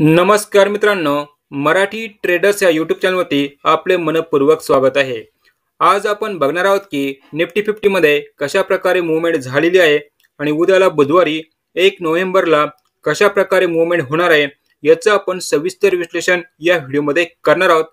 नमस्कार मित्रांनो, मराठी ट्रेडर्स या यूट्यूब चॅनलवरती आपले मनपूर्वक स्वागत आहे। आज आपण बघणार आहोत की निफ्टी 50 मध्ये कशा प्रकारे मूवमेंट झालेली आहे आणि उद्याला बुधवारी 1 नोव्हेंबरला कशा प्रकारे मूवमेंट होणार आहे याचं आपण सविस्तर विश्लेषण या व्हिडिओमध्ये करणार आहोत।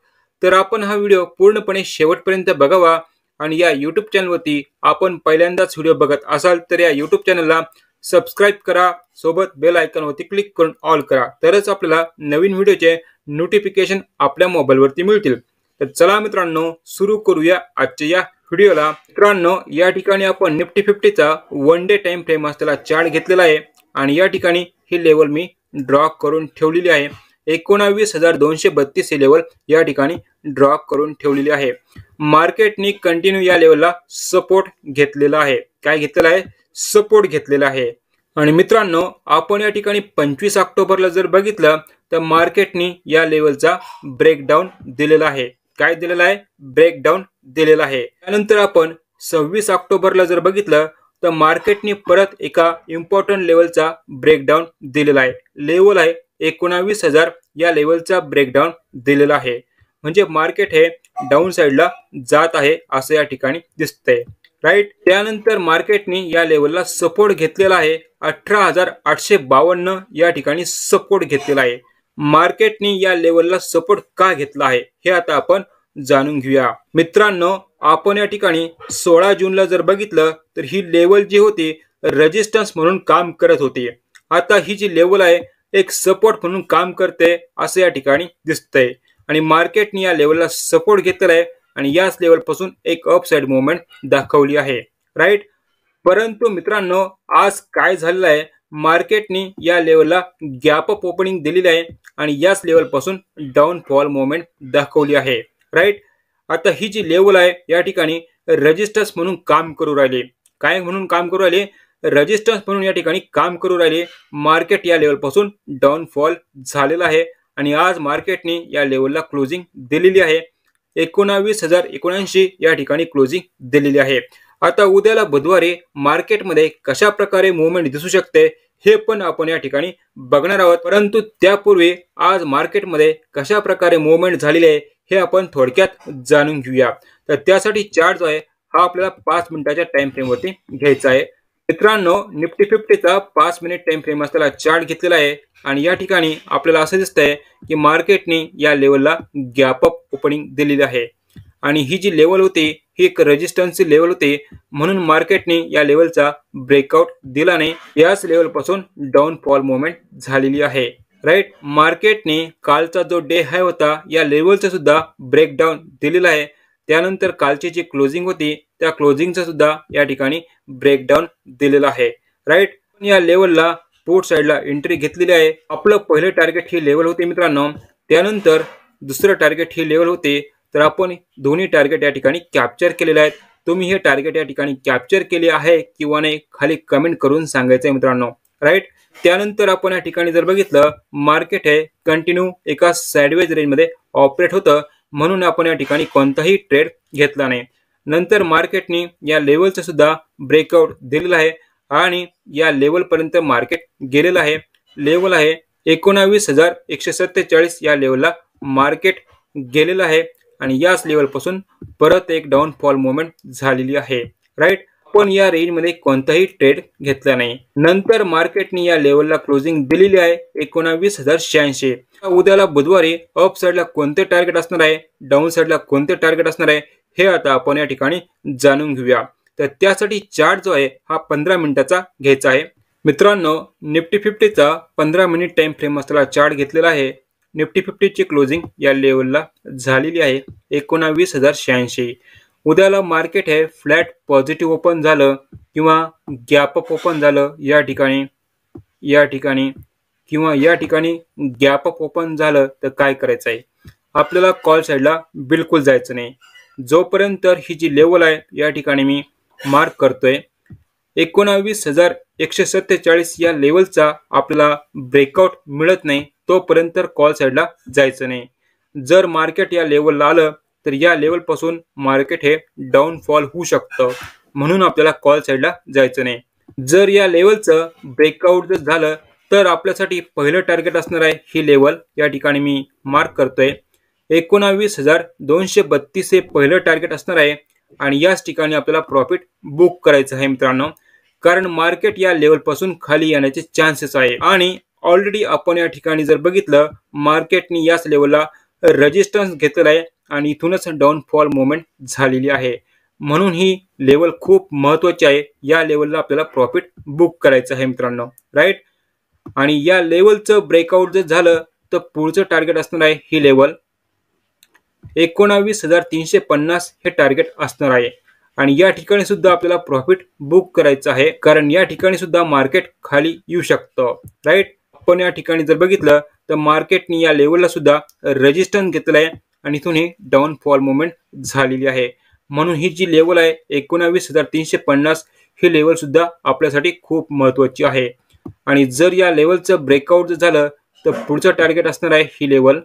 तर आपण हा व्हिडिओ पूर्णपणे शेवटपर्यंत बघावा आणि या यूट्यूब चॅनलवरती आपण पहिल्यांदाच व्हिडिओ बघत असाल तर या यूट्यूब चॅनलला सबस्क्राइब करा, सोबत बेल आयकॉन वरती क्लिक करून ऑल करा, तरच आपल्याला नवीन व्हिडिओचे नोटिफिकेशन आपल्या मोबाईल वरती मिळतील। तर चला मित्रांनो, सुरू करूया आजच्या या व्हिडिओला। मित्रांनो, या ठिकाणी आपण निफ्टी 50 चा वन डे टाइम फ्रेम असलेला चार्ट घेतलेला आहे आणि या ठिकाणी ही लेवल मी ड्रॉ करून ठेवलेली आहे। 29232 ही लेवल या ठिकाणी ड्रॉ करून ठेवलेली आहे। मार्केटने कंटिन्यू या लेवलला सपोर्ट घेतलेला आहे। काय घेतलेला आहे? सपोर्ट घेतलेला आहे। आणि मित्रांनो, आपण या ठिकाणी 25 ऑक्टोबरला जर बघितलं तर मार्केटनी या लेवलचा ब्रेकडाऊन दिलेला आहे। काय दिलेला आहे? ब्रेकडाऊन दिलेला आहे। त्यानंतर आपण 26 ऑक्टोबरला जर बघितलं तर मार्केटनी परत एका इम्पॉर्टंट लेवलचा ब्रेकडाऊन दिलेला आहे। लेवल आहे 19000 या लेवलचा ब्रेकडाऊन दिलेला आहे। म्हणजे मार्केट हे डाऊन साइडला जात आहे असं या ठिकाणी दिसतंय, राइट। त्यानंतर मार्केटनी या लेवलला सपोर्ट घेतलेला आहे 18852 या ठिकाणी सपोर्ट घेतलेला आहे। मार्केटनी या लेवलला सपोर्ट का घेतला आहे हे आता आपण जाणून घेऊया। मित्रांनो, आपण या ठिकाणी 16 जूनला जर बघितलं तर ही लेवल जी होती रेजिस्टन्स म्हणून काम करत होती। आता ही जी लेवल आहे एक सपोर्ट म्हणून काम करते असे या ठिकाणी दिसतंय आणि मार्केटनी या लेवलला सपोर्ट घेतलेला आहे आणि याच लेवल पासून एक अपसाइड मूवमेंट दाखवली आहे, राइट। परंतु मित्रांनो, आज काय झालेलं आहे, मार्केटनी या लेवलला गॅप अप ओपनिंग दिलेली आहे आणि याच लेवल पासून डाउनफॉल मूवमेंट दाखवली आहे, राइट। आता ही जी लेवल आहे या ठिकाणी रेजिस्टन्स म्हणून काम करू राहिले। काय म्हणून काम करू राहिले? रेजिस्टन्स म्हणून या ठिकाणी काम करू राहिले। मार्केट या लेवल पासून डाउनफॉल झालेला आहे आणि आज मार्केटनी या लेवलला क्लोजिंग दिलेली आहे 29079 या ठिकाणी क्लोजिंग दिलेली आहे। आता उद्याला बुधवारी मार्केटमध्ये कशा प्रकारे मूवमेंट दिसू शकते हे पण आपण या ठिकाणी बघणार आहोत। परंतु त्यापूर्वी आज मार्केटमध्ये कशा प्रकारे मूवमेंट झालेली आहे हे आपण थोडक्यात जाणून घेऊया। तर त्यासाठी चार्ट जो आहे हा आपल्याला 5 मिनिटाच्या टाइम फ्रेमवरती घ्यायचा आहे। मित्रांनो, निफ्टी 50चा 5 मिनिट टाइम फ्रेम असलेला चार्ट घेतलेला आहे आणि या ठिकाणी आपल्याला असं दिसतंय की मार्केटने या लेवलला गॅप अप ओपनिंग दिलेली आहे आणि ही जी लेवल होती ही एक रेजिस्टन्सची लेवल होती म्हणून मार्केटने या लेवलचा ब्रेकआउट दिला नाही। याच लेवलपासून डाऊनफॉल मूवमेंट झालेली आहे, राइट। मार्केटने कालचा जो डे हाय होता या लेवलचा सुद्धा ब्रेकडाऊन दिलेला आहे। त्यानंतर कालची जी क्लोजिंग होती त्या क्लोजिंगचा सुद्धा या ठिकाणी ब्रेकडाऊन दिलेला आहे, राइट। या लेवलला पोर्ट साइडला एंट्री घेतलेली आहे। आपलं पहिलं टार्गेट ही लेवल होती मित्रांनो, त्यानंतर दुसरं टार्गेट ही लेवल होते। तर आपण दोन्ही टार्गेट या ठिकाणी कॅप्चर केलेले आहेत। तुम्ही हे टार्गेट या ठिकाणी कॅप्चर केले आहे किंवा नाही खाली कमेंट करून सांगायचं आहे मित्रांनो, राइट। त्यानंतर आपण या ठिकाणी जर बघितलं मार्केट हे कंटिन्यू एका साइडवेज रेंजमध्ये ऑपरेट होतं म्हणून आपण या ठिकाणी कोणताही ट्रेड घेतला नाही। नंतर मार्केटनी या लेवलचं सुद्धा ब्रेकआउट दिलेलं आहे आणि या लेवलपर्यंत मार्केट गेलेलं आहे। लेवल आहे 29147 या लेवलला मार्केट गेलेलं आहे आणि याच लेवलपासून परत एक डाऊनफॉल मूवमेंट झालेली आहे, राइट। पण या रेंजमध्ये कोणताही ट्रेड घेतला नाही। नंतर मार्केटनी या लेवलला क्लोजिंग दिलेली आहे 29086। उद्याला बुधवारी अप साइडला कोणते टार्गेट असणार आहे, डाऊन साइडला कोणते टार्गेट असणार आहे हे आता आपण या ठिकाणी जाणून घेऊया। तर त्यासाठी चार्ट जो आहे हा 15 मिनिटाचा घ्यायचा आहे। मित्रांनो, निफ्टी 50चा 15 मिनिट टाइम फ्रेम असलेला चार्ट घेतलेला आहे। निफ्टी 50ची क्लोजिंग या लेवलला झालेली आहे 29086। उद्याला मार्केट हे फ्लॅट पॉझिटिव्ह ओपन झालं किंवा गॅप अप ओपन झालं या ठिकाणी गॅप अप ओपन झालं तर काय करायचं आहे, आपल्याला कॉल साइडला बिलकुल जायचं नाही। जोपर्यंत ही जी लेवल आहे या ठिकाणी मी मार्क करतोय 29147 या लेवलचा आपल्याला ब्रेकआउट मिळत नाही तोपर्यंत कॉल साइडला जायचं नाही। जर मार्केट या लेवलला आलं तर या लेवलपासून मार्केट हे डाऊनफॉल होऊ शकतं म्हणून आपल्याला कॉल साइडला जायचं नाही। जर या लेवलचं ब्रेकआउट जर झालं तर आपल्यासाठी पहिलं टार्गेट असणार आहे ही लेवल। या ठिकाणी मी मार्क करतोय 29232 हे पहिलं टार्गेट असणार आहे आणि याच ठिकाणी आपल्याला प्रॉफिट बुक करायचं आहे मित्रांनो, कारण मार्केट या लेवल पासून खाली येण्याचे चान्सेस आहे। आणि ऑलरेडी आपण या ठिकाणी जर बघितलं मार्केटने याच लेवलला रेजिस्टन्स घेतला आहे आणि इथूनच डाउनफॉल मोमेंट झालेली आहे, म्हणून ही लेवल खूप महत्त्वाची आहे। या लेवलला आपल्याला प्रॉफिट बुक करायचं आहे मित्रांनो, राइट। आणि या लेवलचं ब्रेकआउट जर झालं तर पुढचं टार्गेट असणार आहे ही लेवल 29350 हे टार्गेट असणार आहे आणि या ठिकाणी सुद्धा आपल्याला प्रॉफिट बुक करायचं आहे, कारण या ठिकाणी सुद्धा मार्केट खाली येऊ शकतं, राइट। पण या ठिकाणी जर बघितलं तर मार्केटने या लेवलला सुद्धा रेजिस्टन्स घेतला आहे आणि इथून ही डाऊनफॉल मोमेंट झालेली आहे, म्हणून ही जी लेवल आहे 29350 ही लेवल सुद्धा आपल्यासाठी खूप महत्त्वाची आहे। आणि जर या लेवलचं ब्रेकआउट झालं तर पुढचं टार्गेट असणार आहे ही लेवल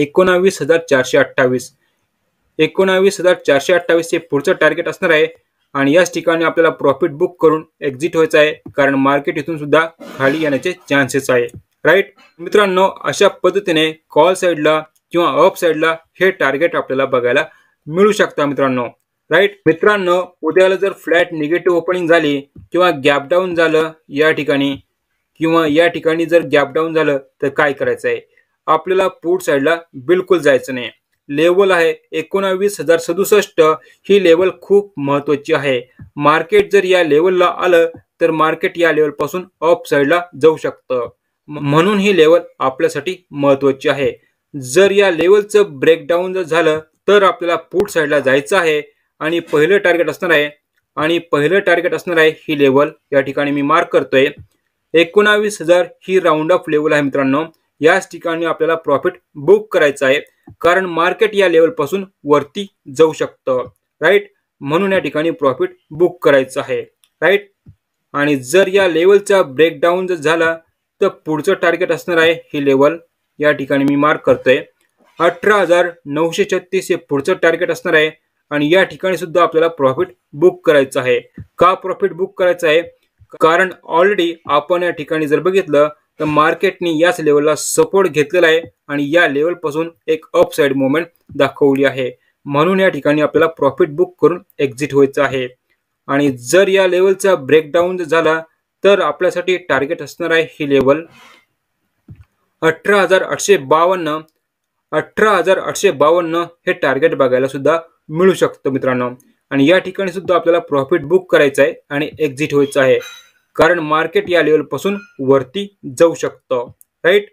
29428 29428 हे पुढचं टार्गेट असणार आहे आणि याच ठिकाणी आपल्याला प्रॉफिट बुक करून एक्झिट व्हायचं आहे, कारण मार्केट इथून सुद्धा खाली येण्याचे चान्सेस आहे, राइट मित्रांनो। अशा पद्धतीने कॉल साइडला किंवा अप साइडला हे टार्गेट आपल्याला बघायला मिळू शकता मित्रांनो, राइट। मित्रांनो उद्याला जर फ्लॅट निगेटिव्ह ओपनिंग झाली किंवा गॅप डाऊन झालं या ठिकाणी जर गॅप डाऊन झालं तर काय करायचं आहे आपल्याला, पुट साइडला बिलकुल जायचं नाही। लेवल आहे 29067 ही लेवल खूप महत्त्वाची आहे। मार्केट जर या लेवलला आलं तर मार्केट या लेवलपासून अप साइडला जाऊ शकतं, म्हणून ही लेवल आपल्यासाठी महत्त्वाची आहे। जर या लेवलचं ब्रेकडाऊन जर झालं तर आपल्याला पुट साइडला जायचं आहे आणि पहिलं टार्गेट असणार आहे ही लेवल। या ठिकाणी मी मार्क करतोय 29000 ही राऊंड ऑफ लेवल आहे मित्रांनो, याच ठिकाणी आपल्याला प्रॉफिट बुक करायचं आहे, कारण मार्केट या लेवलपासून वरती जाऊ शकतं, राइट, म्हणून या ठिकाणी प्रॉफिट बुक करायचं आहे, राइट। आणि जर या लेवलचा ब्रेकडाऊन जर झाला तर पुढचं टार्गेट असणार आहे ही लेवल। या ठिकाणी मी मार्क करतोय 18936 हे पुढचं टार्गेट असणार आहे आणि या ठिकाणी सुद्धा आपल्याला प्रॉफिट बुक करायचं आहे। का प्रॉफिट बुक करायचं आहे, कारण ऑलरेडी आपण या ठिकाणी जर बघितलं तर मार्केटने याच लेवलला सपोर्ट घेतलेला आहे आणि या लेवलपासून एक अपसाइड मोमेंट दाखवली आहे, म्हणून या ठिकाणी आपल्याला प्रॉफिट बुक करून एक्झिट व्हायचं आहे। आणि जर या लेवलचा ब्रेकडाऊन जर झाला तर आपल्यासाठी टार्गेट असणार आहे ही लेवल 18852 18852 हे टार्गेट बघायला सुद्धा मिळू शकतं मित्रांनो, आणि या ठिकाणी सुद्धा आपल्याला प्रॉफिट बुक करायचं आहे आणि एक्झिट व्हायचं आहे, कारण मार्केट या लेवलपासून वरती जाऊ शकतं, राइट।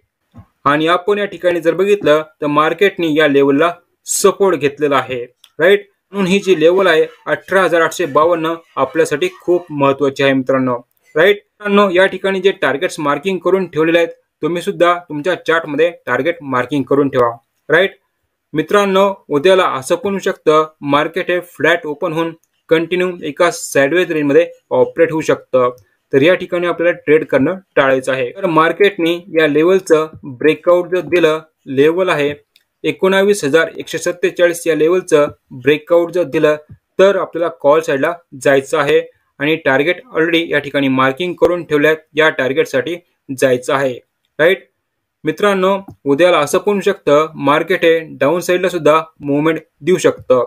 आणि आपण या ठिकाणी जर बघितलं तर मार्केटने या लेवलला सपोर्ट घेतलेला आहे, राइट, म्हणून ही जी लेवल आहे 18852 आपल्यासाठी खूप महत्त्वाची आहे मित्रांनो, राइट। मित्रांनो या ठिकाणी जे टार्गेट्स मार्किंग करून ठेवलेले आहेत तुम्ही सुद्धा तुमच्या चार्टमध्ये टार्गेट मार्किंग करून ठेवा, राइट। मित्रांनो उद्याला असं पण होऊ शकतं मार्केट हे फ्लॅट ओपन होऊन कंटिन्यू एका साइडवेज रेंजमध्ये ऑपरेट होऊ शकतं, तर या ठिकाणी आपल्याला ट्रेड करणं टाळायचं आहे। तर मार्केटने या लेवलचं ब्रेकआउट जर दिलं, लेवल आहे 29147 या लेवलचं ब्रेकआउट जर दिलं तर आपल्याला कॉल साइडला जायचं आहे आणि टार्गेट ऑलरेडी या ठिकाणी मार्किंग करून ठेवल्यात, या टार्गेटसाठी जायचं आहे, राइट। मित्रांनो उद्याला असं पण होऊ शकतं मार्केट हे डाऊन साईडला सुद्धा मुवमेंट देऊ शकतं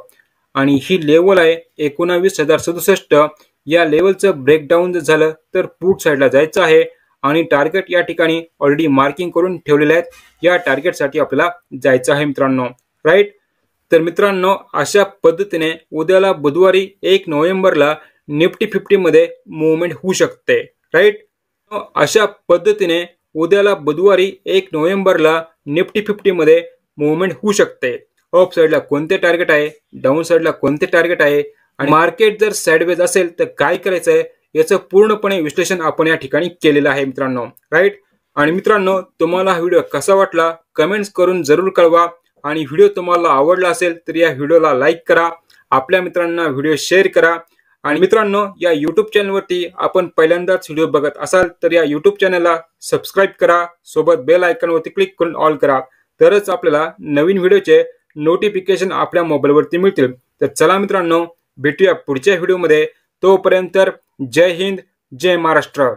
आणि ही लेवल आहे 29067 या लेवलचं ब्रेकडाऊन जर झालं तर पुट साईडला जायचं आहे आणि टार्गेट या ठिकाणी ऑलरेडी मार्किंग करून ठेवलेले आहेत, या टार्गेटसाठी आपल्याला जायचं आहे मित्रांनो, राइट। तर मित्रांनो अशा पद्धतीने उद्याला बुधवारी 1 नोव्हेंबरला निफ्टी 50 मध्ये मुवमेंट होऊ शकते, राइट। अशा पद्धतीने उद्याला बुधवारी 1 नोव्हेंबरला निफ्टी 50 मध्ये मुवमेंट होऊ शकते। अप साइडला कोणते टार्गेट आहे, डाऊन साइडला कोणते टार्गेट आहे आणि मार्केट जर साइडवेज असेल तर काय करायचं आहे याचं पूर्णपणे विश्लेषण आपण या ठिकाणी केलेलं आहे मित्रांनो, राइट। आणि मित्रांनो तुम्हाला हा व्हिडिओ कसा वाटला कमेंट्स करून जरूर कळवा आणि व्हिडिओ तुम्हाला आवडला असेल तर या व्हिडिओला लाईक करा, आपल्या मित्रांना व्हिडिओ शेअर करा। आणि मित्रांनो या यूट्यूब चॅनलवरती आपण पहिल्यांदाच व्हिडिओ बघत असाल तर या यूट्यूब चॅनलला सबस्क्राईब करा, सोबत बेल आयकॉनवरती क्लिक करून ऑल करा, तरच आपल्याला नवीन व्हिडिओचे नोटिफिकेशन आपल्या मोबाईलवरती मिळतील। तर चला मित्रांनो भेटूया पुढच्या व्हिडिओमध्ये, तोपर्यंत जय हिंद, जय महाराष्ट्र।